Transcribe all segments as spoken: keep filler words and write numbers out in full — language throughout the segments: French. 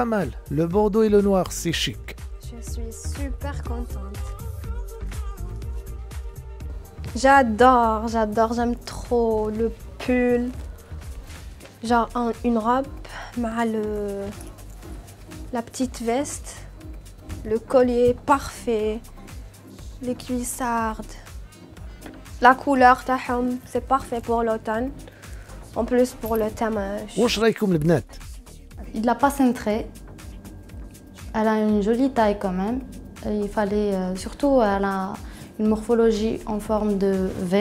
pas mal. Le bordeaux et le noir, c'est chic. Je suis super contente. J'adore, j'adore, j'aime trop le pull. Genre une robe, le, la petite veste, le collier parfait, les cuissardes. La couleur تاعهم, c'est parfait pour l'automne. En plus pour le thème. واش رايكم البنات؟ Il l'a pas cintré. Elle a une jolie taille quand même. Il fallait euh, surtout elle a une morphologie en forme de V.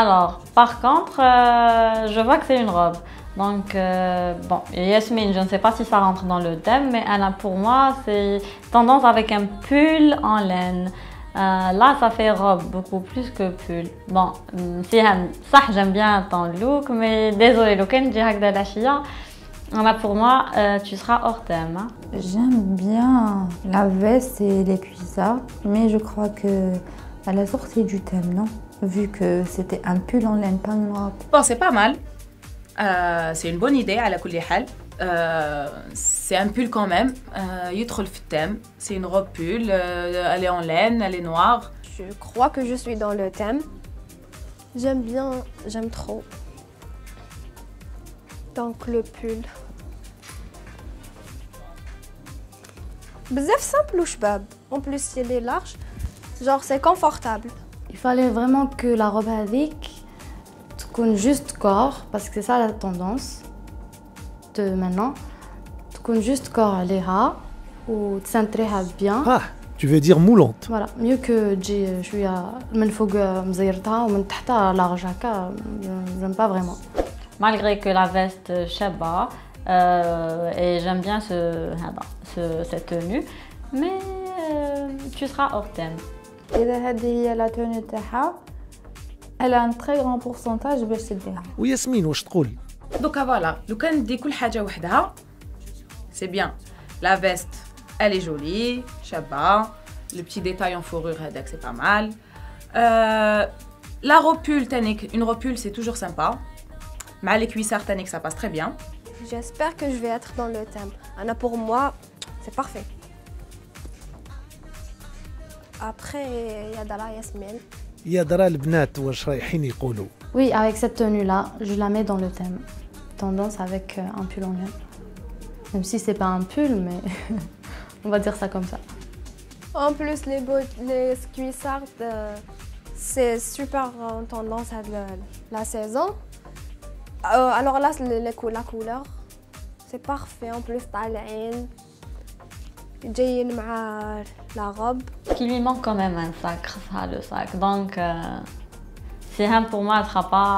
Alors, par contre, euh, je vois que c'est une robe. Donc, euh, bon, Yasmine, je ne sais pas si ça rentre dans le thème, mais elle a pour moi, c'est tendance avec un pull en laine. Euh, là, ça fait robe, beaucoup plus que pull. Bon, si ça, j'aime bien ton look, mais désolé, Louken, direct de la chia. Là, pour moi, euh, tu seras hors thème. Hein. J'aime bien la veste et les cuissards, mais je crois qu'elle a sorti du thème, non? Vu que c'était un pull en laine, pas une robe. Bon, c'est pas mal. Euh, c'est une bonne idée, à la kulli hal. Euh, c'est un pull quand même, il est le thème, c'est une robe pull, euh, elle est en laine, elle est noire. Je crois que je suis dans le thème, j'aime bien, j'aime trop, donc le pull. Bzef simple ou chbab, en plus il est large, genre c'est confortable. Il fallait vraiment que la robe avec, تكون juste corps, parce que c'est ça la tendance. Maintenant, tu comptes juste corps à l'éha ou tu s'intéresse bien. Ah, tu veux dire moulante. Voilà, mieux que je suis à Menfouga Mzairta ou Mentahta Larjaka, j'aime pas vraiment. Malgré que la veste Shaba, euh, et j'aime bien ce, ce, cette tenue, mais euh, tu seras hors thème. Et la tenue Taha, elle a un très grand pourcentage de Béchidéha. Oui, Yasmine, je trouve. Donc voilà, le can dit tout c'est bien. La veste, elle est jolie, chaba, le petit détail en fourrure, c'est pas mal. Euh, la ropule, une ropule, c'est toujours sympa. Mais les cuissards, ça passe très bien. J'espère que je vais être dans le thème. Anna, pour moi, c'est parfait. Après, Yadara Yasmine. Yadara, les bnates, واش رايحين يقولوا. Oui, avec cette tenue-là, je la mets dans le thème. Tendance avec un pull en laine. Même si c'est pas un pull, mais on va dire ça comme ça. En plus, les, les cuissards, euh, c'est super en euh, tendance à la, la saison. Euh, alors là, les, les cou la couleur, c'est parfait. En plus, t'as l'aine. J'ai la robe. Il lui manque quand même un sac, ça, le sac. Donc, euh, Siham, pour moi, elle ne sera pas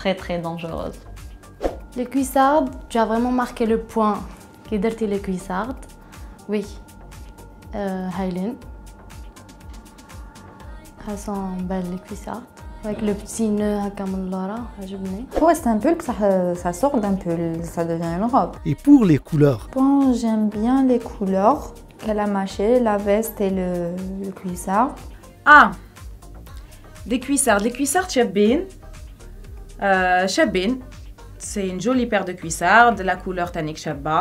très très dangereuse. Les cuissardes, tu as vraiment marqué le point qui dirty les cuissardes. Oui, euh, Haylin. Elles sont belles les cuissardes. Avec le petit nœud à Kamallara, à Jubney. Ouais, c'est un pull que ça, ça sort d'un pull, ça devient une robe. Et pour les couleurs? Bon, j'aime bien les couleurs qu'elle a mâché, la veste et le, le cuissard. Ah! Des cuissards, les cuissards chabin. Euh, c'est une jolie paire de cuissards, de la couleur tannique chabba.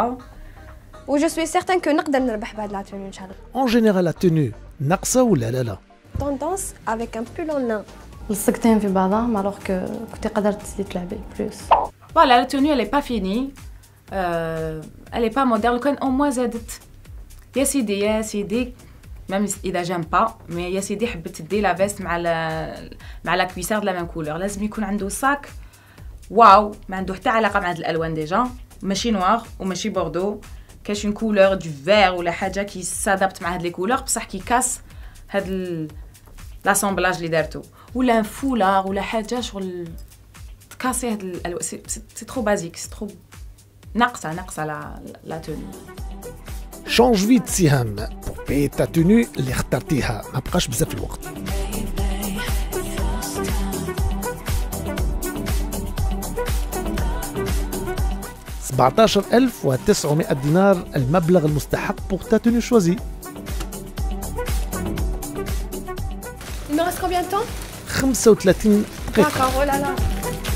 Ou je suis certaine que نقدر نربح la tenue. En général, la tenue, naqsa ou la la la. Tendance avec un pull en lin. Le secteur fait bazar, alors que tu peux t'éclater plus. Voilà, la tenue, elle n'est pas finie. Euh, elle n'est pas moderne. Au moins, Yassidi, Yassidi. Même si j'aime pas, mais Yassidi aime la veste avec la cuissard de la même couleur. Il faut qu'il ait un sac. Waouh, il n'a pas de rapport avec les déjà. Pas noir ou pas bordeaux. Il y a une couleur du vert ou la chose qui s'adapte avec les couleurs, mais qui casse l'assemblage qui est. Ou un foulard ou la chose sur le. C'est trop basique, c'est trop. Naqsa, naqsa la tenue. Change vite, Siham. Et ta tenue, l'irtatiha. Ma bqash bzaf l'waqt. سبعة عشر ألف وتسعمائة دينار المبلغ المستحق pour ta tenue choisie. Il me reste combien de temps? خمسة وثلاثين دقيقة.